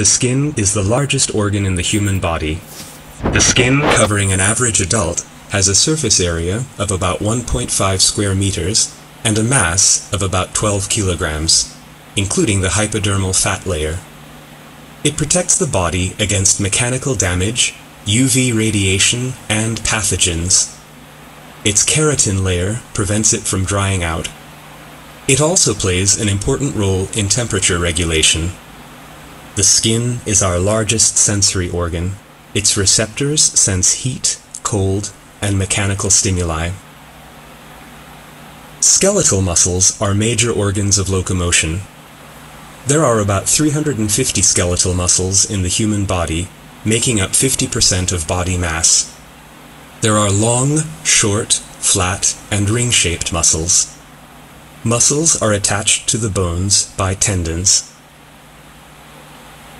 The skin is the largest organ in the human body. The skin, covering an average adult, has a surface area of about 1.5 square meters and a mass of about 12 kilograms, including the hypodermal fat layer. It protects the body against mechanical damage, UV radiation, and pathogens. Its keratin layer prevents it from drying out. It also plays an important role in temperature regulation. The skin is our largest sensory organ. Its receptors sense heat, cold, and mechanical stimuli. Skeletal muscles are major organs of locomotion. There are about 350 skeletal muscles in the human body, making up 50% of body mass. There are long, short, flat, and ring-shaped muscles. Muscles are attached to the bones by tendons.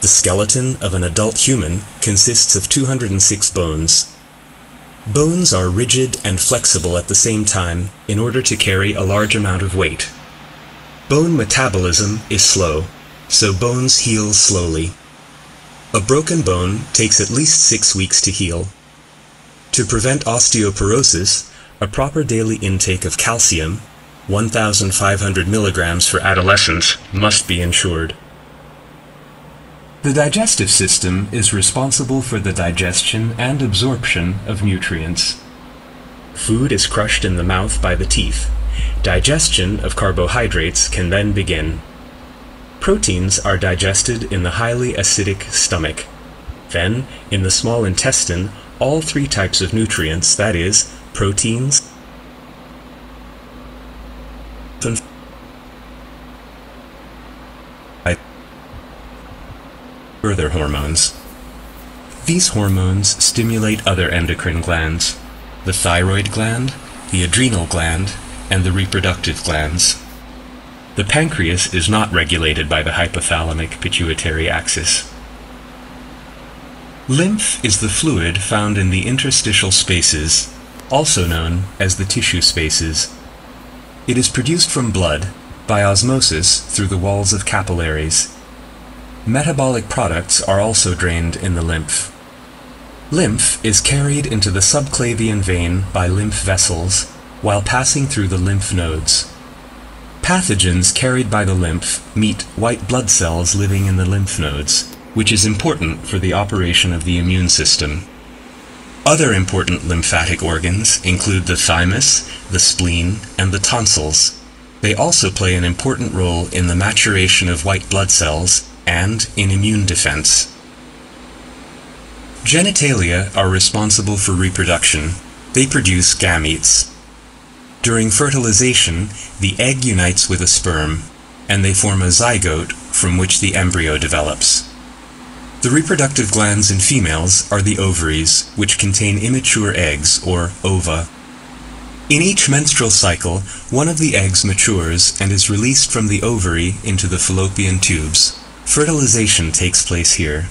The skeleton of an adult human consists of 206 bones. Bones are rigid and flexible at the same time in order to carry a large amount of weight. Bone metabolism is slow, so bones heal slowly. A broken bone takes at least 6 weeks to heal. To prevent osteoporosis, a proper daily intake of calcium, 1,500 milligrams for adolescents, must be ensured. The digestive system is responsible for the digestion and absorption of nutrients. Food is crushed in the mouth by the teeth. Digestion of carbohydrates can then begin. Proteins are digested in the highly acidic stomach. Then, in the small intestine, all three types of nutrients, that is, proteins, further hormones. These hormones stimulate other endocrine glands, the thyroid gland, the adrenal gland, and the reproductive glands. The pancreas is not regulated by the hypothalamic pituitary axis. Lymph is the fluid found in the interstitial spaces, also known as the tissue spaces. It is produced from blood by osmosis through the walls of capillaries. Metabolic products are also drained in the lymph. Lymph is carried into the subclavian vein by lymph vessels while passing through the lymph nodes. Pathogens carried by the lymph meet white blood cells living in the lymph nodes, which is important for the operation of the immune system. Other important lymphatic organs include the thymus, the spleen, and the tonsils. They also play an important role in the maturation of white blood cells and in immune defense. Genitalia are responsible for reproduction. They produce gametes. During fertilization, the egg unites with a sperm, and they form a zygote from which the embryo develops. The reproductive glands in females are the ovaries, which contain immature eggs, or ova. In each menstrual cycle, one of the eggs matures and is released from the ovary into the fallopian tubes. Fertilization takes place here.